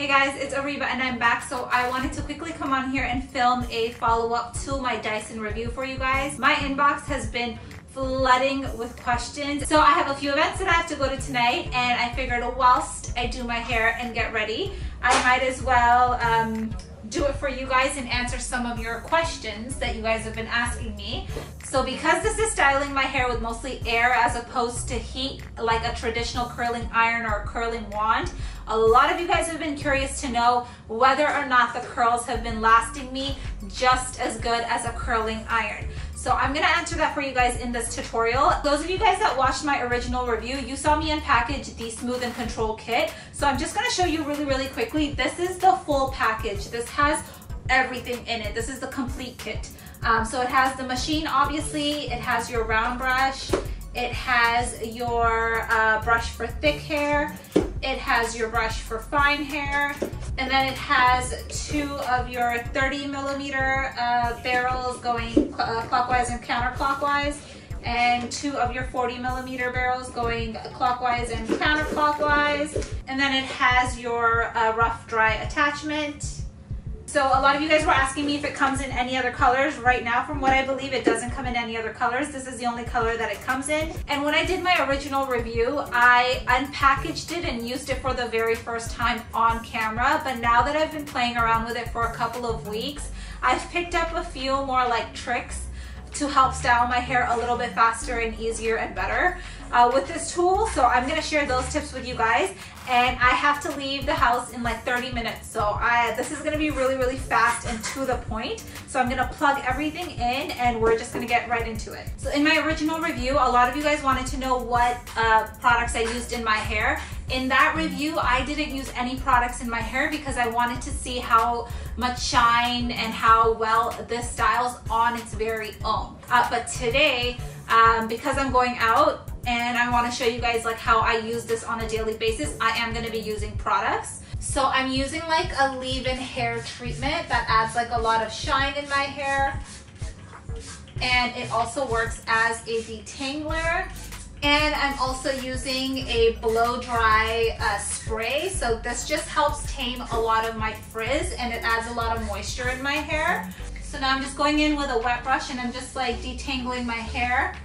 Hey guys, it's Ariba and I'm back. So I wanted to quickly come on here and film a follow-up to my Dyson review for you guys. My inbox has been flooding with questions. So I have a few events that I have to go to tonight, and I figured whilst I do my hair and get ready, I might as well do it for you guys and answer some of your questions that you guys have been asking me. So because this is styling my hair with mostly air as opposed to heat like a traditional curling iron or a curling wand, a lot of you guys have been curious to know whether or not the curls have been lasting me just as good as a curling iron. So I'm gonna answer that for you guys in this tutorial. Those of you guys that watched my original review, you saw me unpackage the Smooth and Control kit. So I'm just gonna show you really quickly. This is the full package. This has everything in it. This is the complete kit. So it has the machine, obviously. It has your round brush. It has your brush for thick hair. It has your brush for fine hair. And then it has two of your 30mm barrels going clockwise and counterclockwise, and two of your 40mm barrels going clockwise and counterclockwise. And then it has your rough dry attachment. So a lot of you guys were asking me if it comes in any other colors. Right now, from what I believe, it doesn't come in any other colors. This is the only color that it comes in. And when I did my original review, I unpackaged it and used it for the very first time on camera. But now that I've been playing around with it for a couple of weeks, I've picked up a few more like tricks to help style my hair a little bit faster and easier and better with this tool. So I'm gonna share those tips with you guys. And I have to leave the house in like 30 minutes. So this is gonna be really fast and to the point. So I'm gonna plug everything in and we're just gonna get right into it. So in my original review, a lot of you guys wanted to know what products I used in my hair. In that review, I didn't use any products in my hair because I wanted to see how much shine and how well this styles on its very own. But today, because I'm going out, and I want to show you guys like how I use this on a daily basis, I am going to be using products. So I'm using like a leave-in hair treatment that adds like a lot of shine in my hair, and it also works as a detangler. And I'm also using a blow-dry spray. So this just helps tame a lot of my frizz, and it adds a lot of moisture in my hair. So now I'm just going in with a wet brush and I'm just like detangling my hair.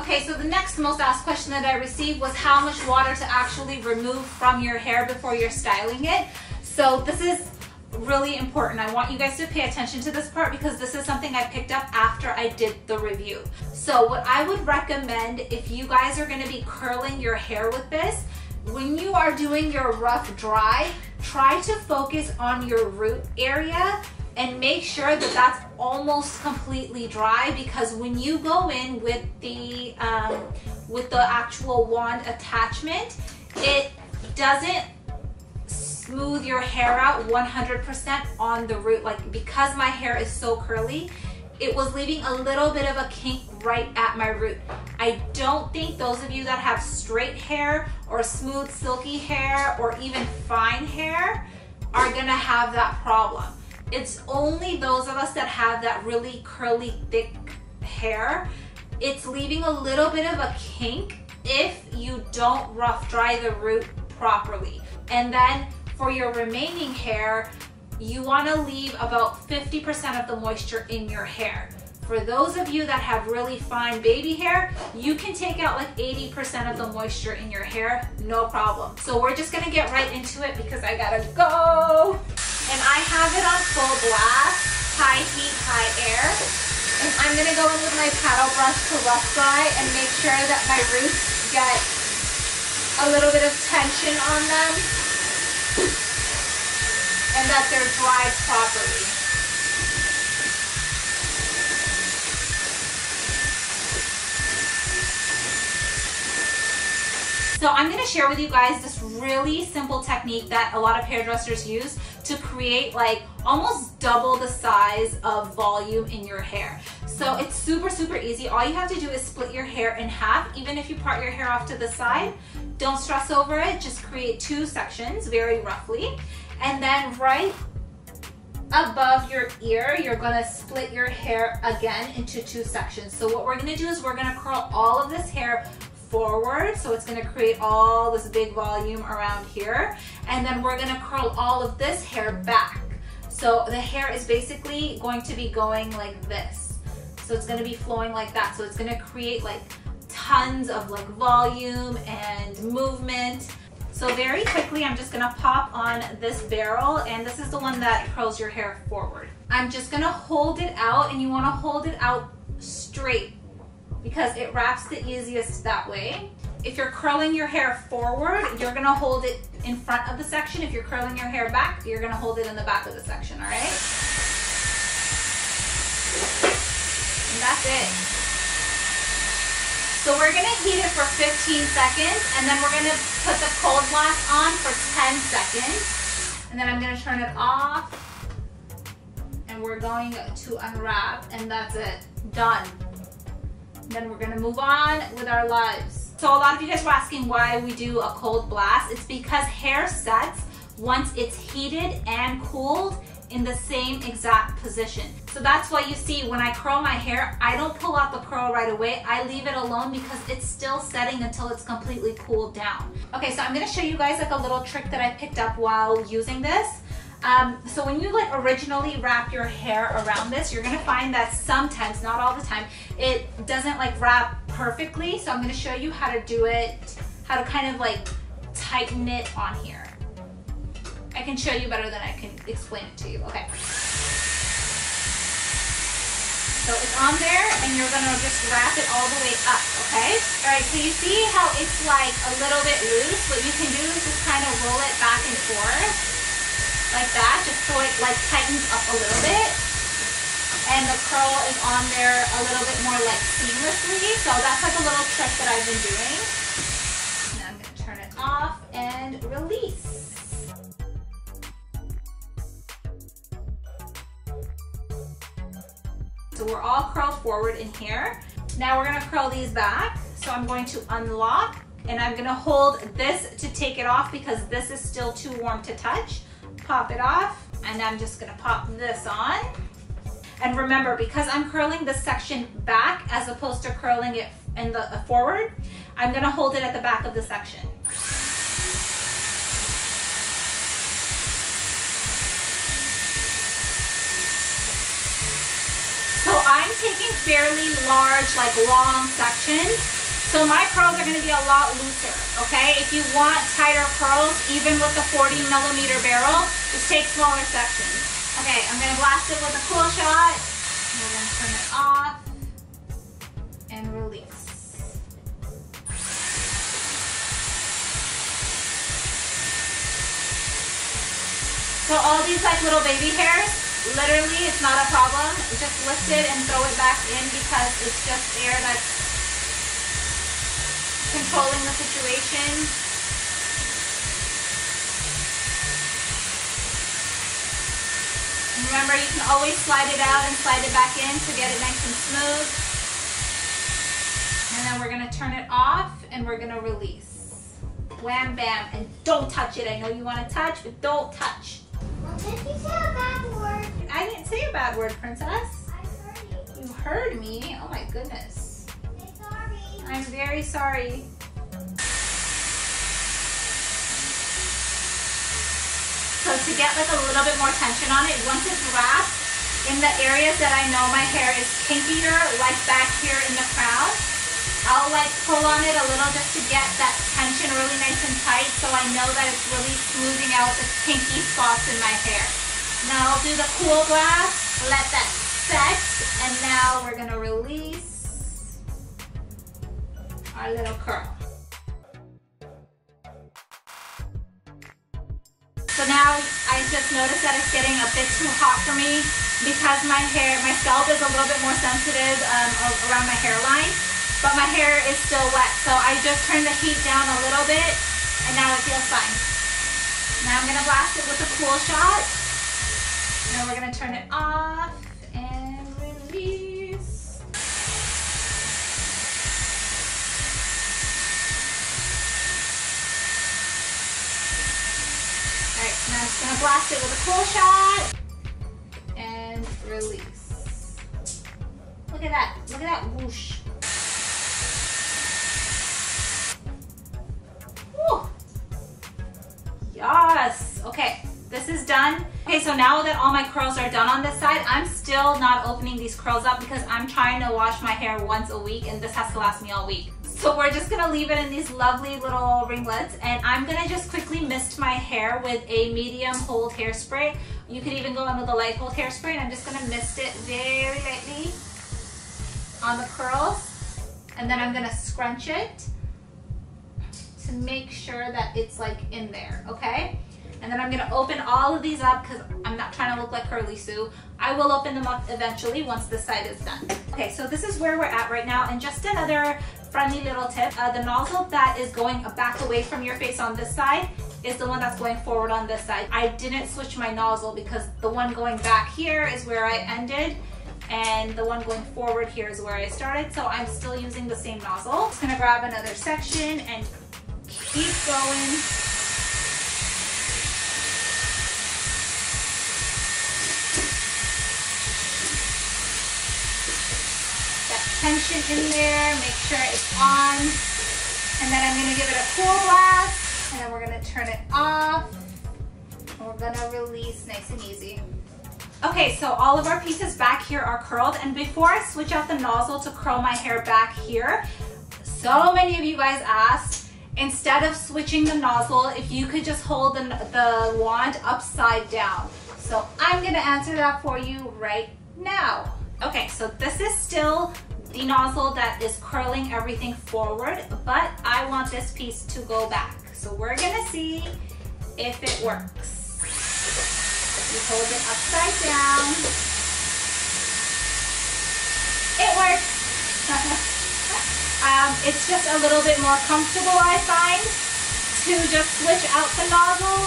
Okay, so the next most asked question that I received was how much water to actually remove from your hair before you're styling it. So this is really important. I want you guys to pay attention to this part because this is something I picked up after I did the review. So what I would recommend, if you guys are going to be curling your hair with this, when you are doing your rough dry, try to focus on your root area and make sure that that's almost completely dry, because when you go in with the actual wand attachment, it doesn't smooth your hair out 100% on the root. Like, because my hair is so curly, it was leaving a little bit of a kink right at my root. I don't think those of you that have straight hair or smooth silky hair or even fine hair are gonna have that problem. It's only those of us that have that really curly, thick hair. It's leaving a little bit of a kink if you don't rough dry the root properly. And then for your remaining hair, you want to leave about 50% of the moisture in your hair. For those of you that have really fine baby hair, you can take out like 80% of the moisture in your hair, no problem. So we're just gonna get right into it because I gotta go. And I have it on full blast, high heat, high air. And I'm gonna go in with my paddle brush to rough dry and make sure that my roots get a little bit of tension on them and that they're dried properly. So I'm gonna share with you guys this really simple technique that a lot of hairdressers use to create like almost double the size of volume in your hair. So it's super easy. All you have to do is split your hair in half. Even if you part your hair off to the side, don't stress over it. Just create two sections very roughly. And then right above your ear, you're gonna split your hair again into two sections. So what we're gonna do is we're gonna curl all of this hair forward, so it's going to create all this big volume around here, and then we're going to curl all of this hair back. So the hair is basically going to be going like this, so it's going to be flowing like that, so it's going to create like tons of like volume and movement. So very quickly, I'm just gonna pop on this barrel, and this is the one that curls your hair forward. I'm just gonna hold it out, and you wanna hold it out straight because it wraps the easiest that way. If you're curling your hair forward, you're gonna hold it in front of the section. If you're curling your hair back, you're gonna hold it in the back of the section, all right? And that's it. So we're gonna heat it for 15 seconds, and then we're gonna put the cold blast on for 10 seconds. And then I'm gonna turn it off, and we're going to unwrap, and that's it, done. And then we're gonna move on with our lives. So a lot of you guys were asking why we do a cold blast. It's because hair sets once it's heated and cooled in the same exact position. So that's why you see when I curl my hair, I don't pull out the curl right away. I leave it alone because it's still setting until it's completely cooled down. Okay, so I'm gonna show you guys like a little trick that I picked up while using this. So when you like originally wrap your hair around this, you're gonna find that sometimes, not all the time, it doesn't like wrap perfectly. So I'm gonna show you how to do it, how to kind of like tighten it on here. I can show you better than I can explain it to you, okay. So it's on there, and you're gonna just wrap it all the way up, okay? All right, so you see how it's like a little bit loose? What you can do is just kind of roll it back and forth, like that, just so it like tightens up a little bit. And the curl is on there a little bit more like seamlessly, so that's like a little trick that I've been doing. And I'm gonna turn it off and release. So we're all curled forward in here. Now we're gonna curl these back. So I'm going to unlock, and I'm gonna hold this to take it off because this is still too warm to touch. Pop it off, and I'm just gonna pop this on. And remember, because I'm curling this section back as opposed to curling it in the forward, I'm gonna hold it at the back of the section. I'm taking fairly large, like long sections, so my curls are going to be a lot looser, okay? If you want tighter curls, even with the 40mm barrel, just take smaller sections. Okay, I'm going to blast it with a cool shot, and we're going to turn it off, and release. So all these like little baby hairs, literally, it's not a problem. Just lift it and throw it back in because it's just air that's controlling the situation. And remember, you can always slide it out and slide it back in to get it nice and smooth. And then we're gonna turn it off, and we're gonna release. Wham, bam, and don't touch it. I know you wanna touch, but don't touch. Did you say a bad word? I didn't say a bad word, princess. I heard you. You heard me? Oh my goodness. I'm sorry. I'm very sorry. So to get like a little bit more tension on it, once it's wrapped in the areas that I know my hair is kinkier, like back here in the crown, I'll like pull on it a little just to get that tension really nice and tight, so I know that it's really smoothing out the pinky spots in my hair. Now I'll do the cool blast, let that set, and now we're gonna release our little curl. So now I just noticed that it's getting a bit too hot for me because my hair, my scalp is a little bit more sensitive around my hairline. But my hair is still wet, so I just turned the heat down a little bit, and now it feels fine. Now I'm gonna blast it with a cool shot. Now we're gonna turn it off and release. All right, now I'm just gonna blast it with a cool shot and release. Look at that whoosh. Yes. Okay, this is done. Okay, so now that all my curls are done on this side, I'm still not opening these curls up because I'm trying to wash my hair once a week and this has to last me all week. So we're just gonna leave it in these lovely little ringlets, and I'm gonna just quickly mist my hair with a medium hold hairspray. You could even go in with a light hold hairspray, and I'm just gonna mist it very lightly on the curls, and then I'm gonna scrunch it to make sure that it's like in there, okay? And then I'm gonna open all of these up because I'm not trying to look like Curly Sue. I will open them up eventually once this side is done. Okay, so this is where we're at right now, and just another friendly little tip. The nozzle that is going back away from your face on this side is the one that's going forward on this side. I didn't switch my nozzle because the one going back here is where I ended, and the one going forward here is where I started, so I'm still using the same nozzle. I'm just gonna grab another section and keep going. Tension in there, make sure it's on, and then I'm going to give it a cool blast, and then we're going to turn it off, and we're going to release nice and easy. Okay, so all of our pieces back here are curled, and before I switch out the nozzle to curl my hair back here, so many of you guys asked, instead of switching the nozzle, if you could just hold the wand upside down. So I'm going to answer that for you right now. Okay, so this is still the nozzle that is curling everything forward, but I want this piece to go back. So we're gonna see if it works. You hold it upside down. It works. It's just a little bit more comfortable, I find, to just switch out the nozzle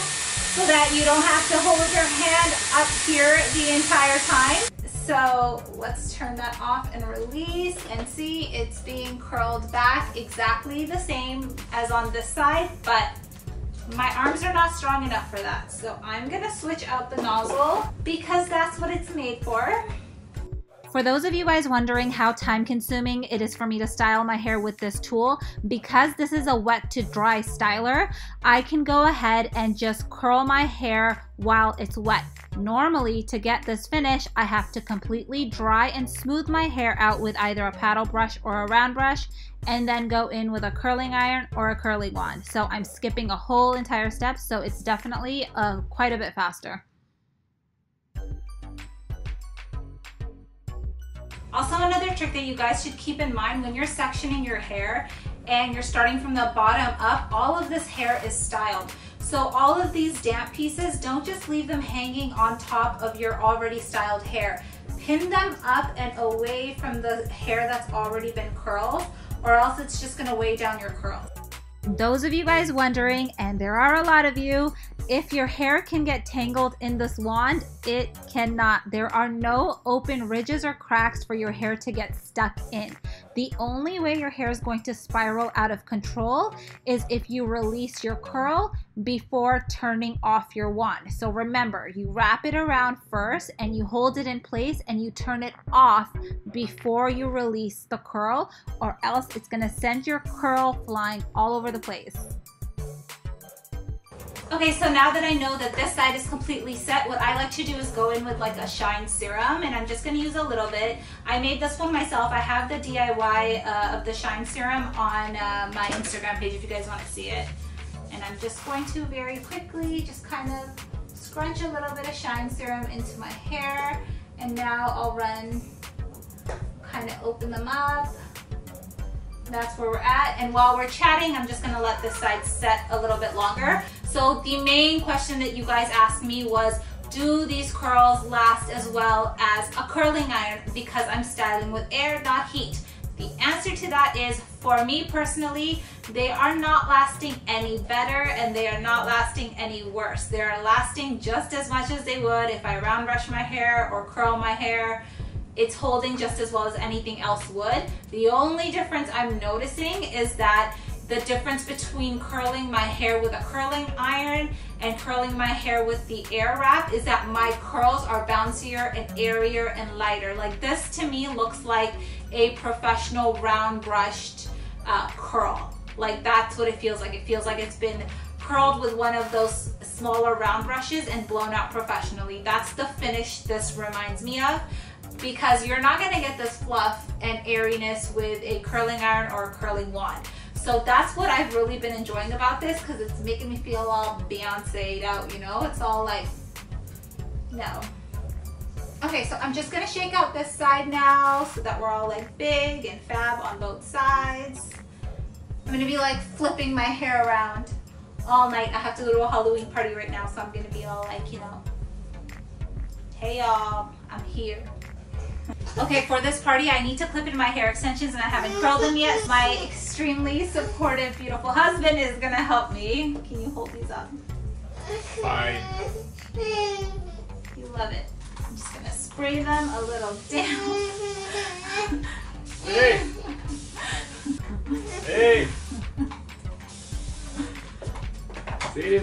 so that you don't have to hold your hand up here the entire time. So let's turn that off and release, and see, it's being curled back exactly the same as on this side, but my arms are not strong enough for that. So I'm gonna switch out the nozzle because that's what it's made for. For those of you guys wondering how time consuming it is for me to style my hair with this tool, because this is a wet to dry styler, I can go ahead and just curl my hair while it's wet. Normally, to get this finish, I have to completely dry and smooth my hair out with either a paddle brush or a round brush, and then go in with a curling iron or a curling wand. So I'm skipping a whole entire step, so it's definitely quite a bit faster. Also, another trick that you guys should keep in mind when you're sectioning your hair and you're starting from the bottom up, all of this hair is styled. So all of these damp pieces, don't just leave them hanging on top of your already styled hair. Pin them up and away from the hair that's already been curled, or else it's just gonna weigh down your curls. Those of you guys wondering, and there are a lot of you, if your hair can get tangled in this wand, it cannot. There are no open ridges or cracks for your hair to get stuck in. The only way your hair is going to spiral out of control is if you release your curl before turning off your wand. So remember, you wrap it around first and you hold it in place and you turn it off before you release the curl, or else it's gonna send your curl flying all over the place. Okay, so now that I know that this side is completely set, what I like to do is go in with like a shine serum, and I'm just gonna use a little bit. I made this one myself. I have the DIY of the shine serum on my Instagram page if you guys wanna see it. And I'm just going to very quickly just kind of scrunch a little bit of shine serum into my hair. And now I'll run, kind of open them up. That's where we're at. And while we're chatting, I'm just gonna let this side set a little bit longer. So the main question that you guys asked me was, do these curls last as well as a curling iron because I'm styling with air, not heat? The answer to that is, for me personally, they are not lasting any better and they are not lasting any worse. They are lasting just as much as they would if I round brush my hair or curl my hair. It's holding just as well as anything else would. The only difference I'm noticing is that the difference between curling my hair with a curling iron and curling my hair with the air wrap is that my curls are bouncier and airier and lighter. Like, this to me looks like a professional round brushed curl. Like, that's what it feels like. It feels like it's been curled with one of those smaller round brushes and blown out professionally. That's the finish this reminds me of, because you're not gonna get this fluff and airiness with a curling iron or a curling wand. So that's what I've really been enjoying about this, because it's making me feel all Beyonce'd out, you know? It's all like, no. Okay, so I'm just gonna shake out this side now so that we're all like big and fab on both sides. I'm gonna be like flipping my hair around all night. I have to go to a Halloween party right now, so I'm gonna be all like, you know, hey y'all, I'm here. Okay, for this party, I need to clip in my hair extensions and I haven't curled them yet. My extremely supportive, beautiful husband is gonna help me. Can you hold these up? Fine. You love it. I'm just gonna spray them a little down. Hey! Hey!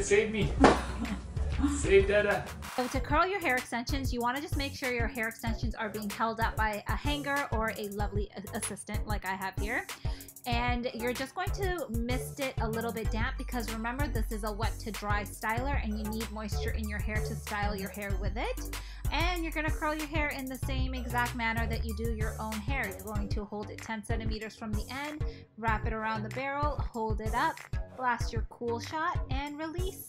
Save me. Save Dada. So to curl your hair extensions, you want to just make sure your hair extensions are being held up by a hanger or a lovely assistant like I have here. And you're just going to mist it a little bit damp, because remember, this is a wet to dry styler and you need moisture in your hair to style your hair with it. And you're gonna curl your hair in the same exact manner that you do your own hair. You're going to hold it 10 centimeters from the end, wrap it around the barrel, hold it up, blast your cool shot, and release.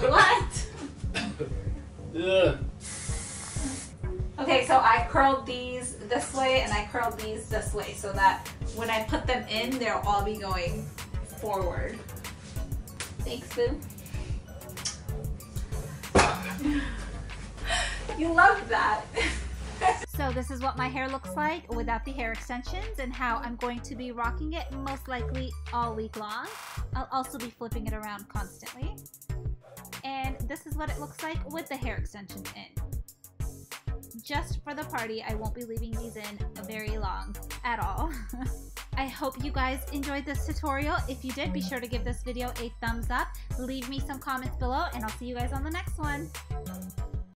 What? Yeah. Okay, so I curled these this way and I curled these this way so that when I put them in, they'll all be going forward. Thanks, Boo. You love that. So this is what my hair looks like without the hair extensions, and how I'm going to be rocking it most likely all week long. I'll also be flipping it around constantly. And this is what it looks like with the hair extensions in. Just for the party, I won't be leaving these in very long at all. I hope you guys enjoyed this tutorial. If you did, be sure to give this video a thumbs up. Leave me some comments below, and I'll see you guys on the next one.